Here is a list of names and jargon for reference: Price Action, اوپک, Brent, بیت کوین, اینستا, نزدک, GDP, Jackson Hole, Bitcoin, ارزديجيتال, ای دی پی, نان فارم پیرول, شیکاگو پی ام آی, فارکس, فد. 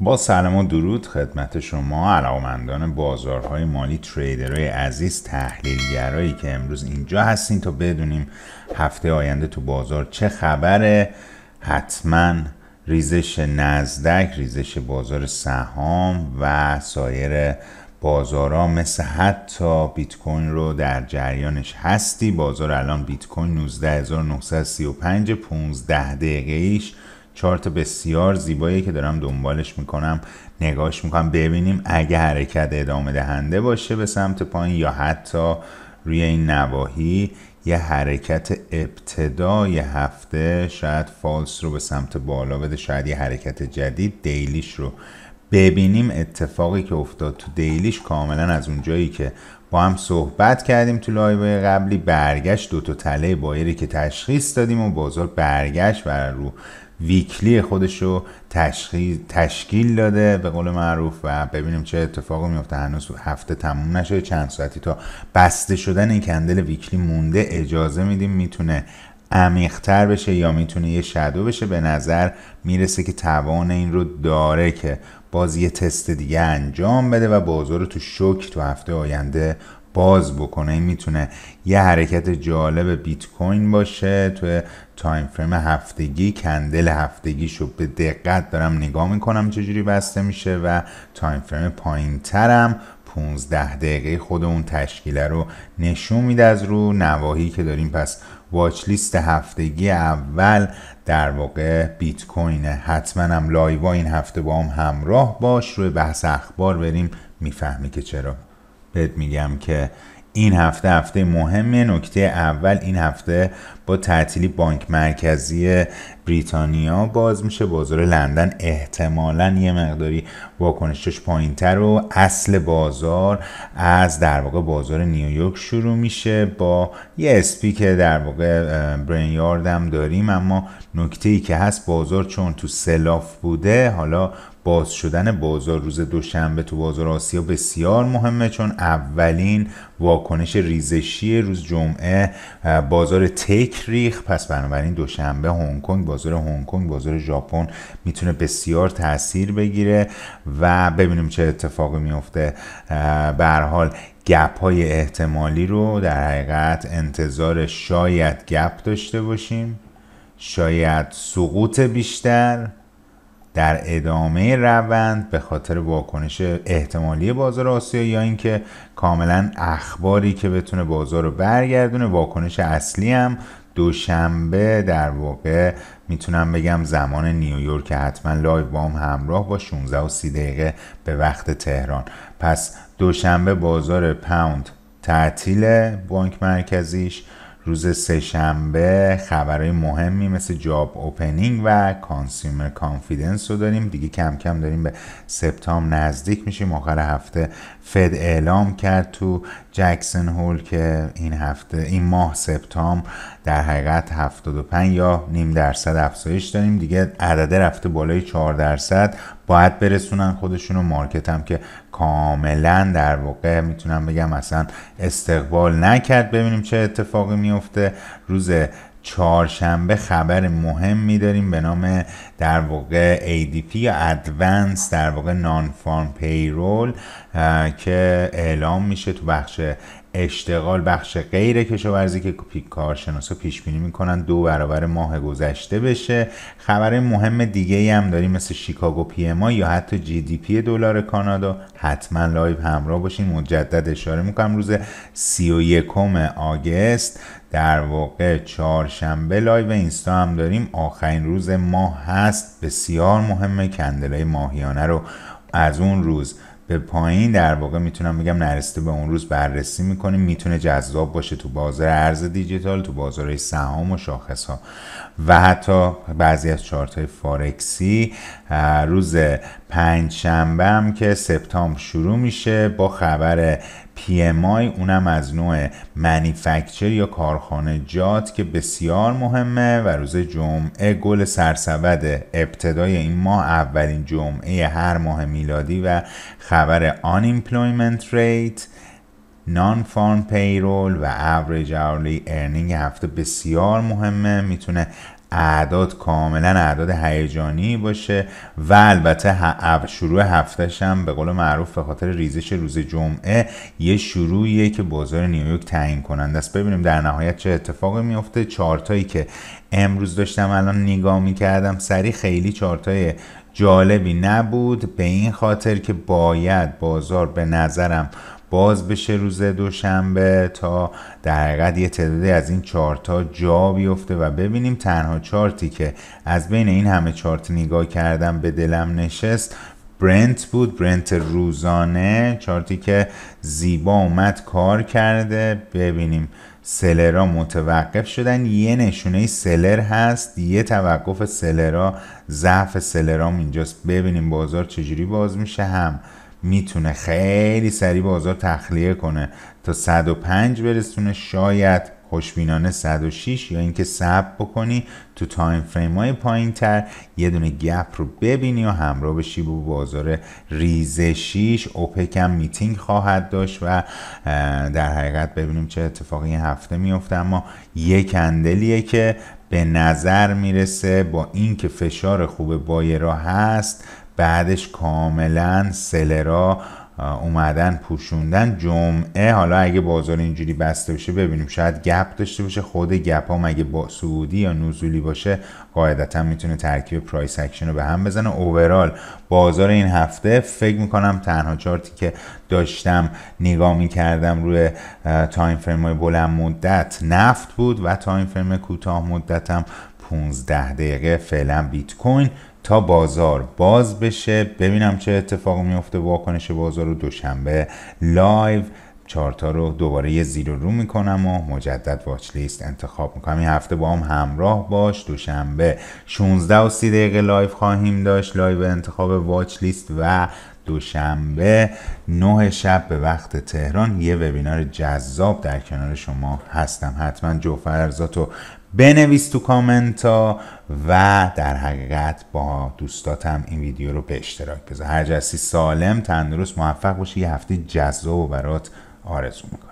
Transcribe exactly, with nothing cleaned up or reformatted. با سلام و درود خدمت شما علاقه‌مندان بازارهای مالی، تریدرهای عزیز، تحلیلگرایی که امروز اینجا هستین تا بدونیم هفته آینده تو بازار چه خبره. حتما ریزش نزدک، ریزش بازار سهام و سایر بازارها مثل حتی بیت کوین رو در جریانش هستی. بازار الان بیت کوین نوزده هزار و نهصد و سی و پنج، پانزده دقیقه ایش چارت بسیار زیبایی که دارم دنبالش میکنم، نگاهش میکنم ببینیم اگه حرکت ادامه دهنده باشه به سمت پایین یا حتی روی این نواحی یه حرکت ابتدای هفته شاید فالس رو به سمت بالا بده، شاید یه حرکت جدید دیلیش رو ببینیم. اتفاقی که افتاد تو دیلیش کاملا از اونجایی که با هم صحبت کردیم تو لایو قبلی برگشت، دو تا تله بایری که تشخیص دادیم و بازار برگشت و رو ویکلی خودش رو تشکیل داده به قول معروف و ببینیم چه اتفاقی میفته. هنوز هفته تموم نشده، چند ساعتی تا بسته شدن این کندل ویکلی مونده. اجازه میدیم میتونه عمیق‌تر بشه یا میتونه یه شادو بشه. به نظر میرسه که توان این رو داره که باز یه تست دیگه انجام بده و بازار رو تو شوک تو هفته آینده باز بکنه. این میتونه یه حرکت جالب بیت کوین باشه تو تایم فریم هفتگی. کندل هفتگیشو به دقت دارم نگاه میکنم چجوری بسته میشه و تایم فریم پایین ترم پانزده دقیقه خود اون تشکیله رو نشون میده از رو نواهی که داریم. پس واچ لیست هفتگی اول در واقع بیت کوینه. حتما هم لایو این هفته با هم همراه باش. روی بحث اخبار بریم میفهمی که چرا بهت میگم که این هفته هفته مهمه. نکته اول این هفته با تعطیلی بانک مرکزی بریتانیا باز میشه. بازار لندن احتمالاً یه مقداری واکنشش پایینتر و اصل بازار از در واقع بازار نیویورک شروع میشه با یه اسپی که در واقع برینیارد هم داریم. اما نکته ای که هست بازار چون تو سلاف بوده، حالا باز شدن بازار روز دوشنبه تو بازار آسیا بسیار مهمه چون اولین واکنش ریزشی روز جمعه بازار تک ریخ. پس بنابراین دوشنبه هنگ کنگ، بازار هنگ کنگ، بازار ژاپن میتونه بسیار تاثیر بگیره و ببینیم چه اتفاقی میفته. به هر حال گپ های احتمالی رو در حقیقت انتظار شاید گپ داشته باشیم، شاید سقوط بیشتر در ادامه روند به خاطر واکنش احتمالی بازار آسیا یا اینکه کاملا اخباری که بتونه بازار رو برگردونه. واکنش اصلی هم دوشنبه در واقع میتونم بگم زمان نیویورک. حتما لایو با هم همراه با شانزده و سی دقیقه به وقت تهران. پس دوشنبه بازار پوند تعطیل بانک مرکزیش. روز سه شنبه خبرهای مهمی مثل جاب اوپنینگ و کانسیومر کانفیدنس رو داریم. دیگه کم کم داریم به سپتامبر نزدیک میشیم. آخر هفته فد اعلام کرد تو جکسن هول که این هفته این ماه سپتامبر در حقیقت هفتاد و پنج یا نیم درصد افزایش داریم. دیگه عدده رفته بالای چهار درصد. باید برسونن خودشون رو. مارکت هم که کاملا در واقع میتونم بگم اصلا استقبال نکرد. ببینیم چه اتفاقی میفته. روز چهارشنبه خبر مهمی داریم به نام در واقع ای دی پی یا ادوانس در واقع نان فارم پیرول که اعلام میشه تو بخش اشتغال، بخش غیر کشاورزی که کارشناسا پیش بینی میکنن دو برابر ماه گذشته بشه. خبر مهم دیگه ای هم داریم مثل شیکاگو پی ام آی یا حتی جی دی پی دلار کانادا. حتما لایو همراه باشین. مجدد اشاره میکنم روز سی و یکم آگوست در واقع چهارشنبه لایو اینستا هم داریم. آخرین روز ماه هست، بسیار مهمه. کندلای ماهیانه رو از اون روز به پایین در واقع میتونم بگم نرسیده به اون روز بررسی میکنیم. میتونه جذاب باشه تو بازار ارز دیجیتال، تو بازارهای سهام و شاخص ها و حتی بعضی از چارت های فارکسی. روز پنج شنبه هم که سپتامبر شروع میشه با خبر پی ام آی، اونم از نوع منیفکچر یا کارخانه جات که بسیار مهمه و روز جمعه گل سرسبد ابتدای این ماه، اولین جمعه هر ماه میلادی و خبر unemployment rate، نان فارم پیرول و average hourly earning هفته بسیار مهمه. میتونه اعداد کاملا اعداد هیجانی باشه و البته شروع هفتهش هم به قول معروف به خاطر ریزش روز جمعه یه شروعیه که بازار نیویورک تعیین کننده است. ببینیم در نهایت چه اتفاقی میفته. چارتایی که امروز داشتم الان نگاه میکردم سری خیلی چارتای جالبی نبود، به این خاطر که باید بازار به نظرم باز بشه روز دوشنبه تا در حقیقت یه تعدادی از این چارتا جا بیفته و ببینیم. تنها چارتی که از بین این همه چارت نگاه کردم به دلم نشست برنت بود، برنت روزانه، چارتی که زیبا اومد کار کرده. ببینیم سلرها متوقف شدن، یه نشونه سلر هست، یه توقف سلرها، ضعف سلرام اینجاست. ببینیم بازار چجوری باز میشه. هم میتونه خیلی سریع بازار تخلیه کنه تا صد و پنج برسونه، شاید خوشبینانه صد و شش، یا اینکه صبر بکنی تو تایم فریم های پایین تر یه دونه گپ رو ببینی و همراه بشی با بازار ریزشیش. اوپک هم میتینگ خواهد داشت و در حقیقت ببینیم چه اتفاقی این هفته میفته. اما یک کندلیه که به نظر میرسه با اینکه فشار خوب بایرها هست، بعدش کاملا سلرا اومدن پوشوندن. جمعه حالا اگه بازار اینجوری بسته بشه ببینیم، شاید گپ داشته باشه. خود گپ هم اگه با صعودی یا نزولی باشه قاعدتا میتونه ترکیب پرایس اکشن رو به هم بزنه. اوورال بازار این هفته فکر میکنم تنها چارتی که داشتم نگاه میکردم روی تایم فریم های بلند مدت نفت بود و تایم فریم کوتاه مدتم پانزده دقیقه. فعلا بیت کوین تا بازار باز بشه ببینم چه اتفاق میفته. واکنش بازار رو دوشنبه لایو چارتا رو دوباره یه زیر رو میکنم و مجدد واچ لیست انتخاب میکنم. این هفته با هم همراه باش. دوشنبه شانزده و سی دقیقه لایو خواهیم داشت، لایو انتخاب واچ لیست، و دوشنبه نه شب به وقت تهران یه وبینار جذاب در کنار شما هستم. حتما جوفرزاتو بنویس تو کامنت ها و در حقیقت با دوستاتم این ویدیو رو به اشتراک بذار. هر جسی سالم، تندرست، موفق باشی. یه هفته جذاب برات آرزو می‌کنم.